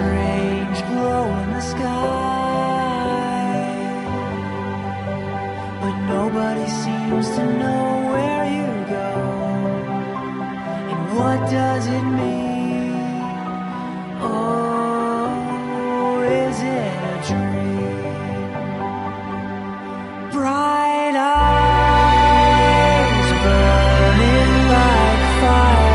strange glow in the sky, but nobody seems to know where you go, and what does it mean? Oh, is it a dream? Bright eyes burning like fire,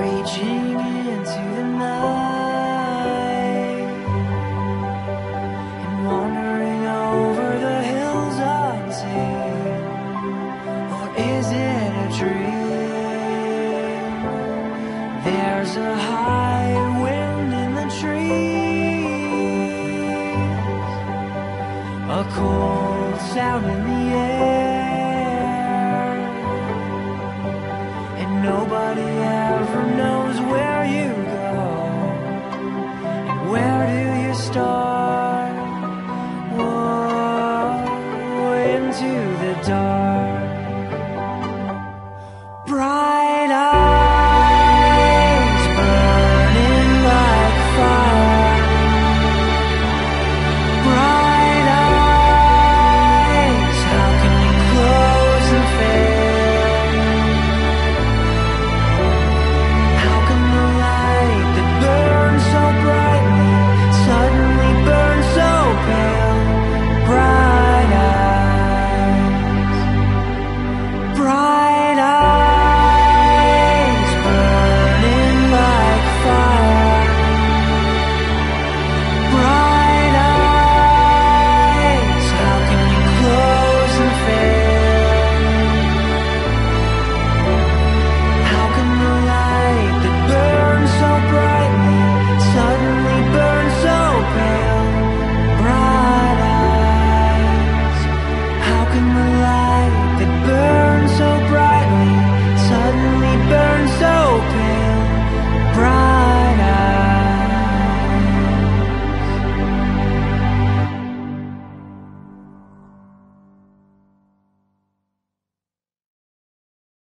reaching into the night and wandering over the hills unseen. Or is it a dream? There's a high wind in the trees, a cold sound in the air, and nobody else.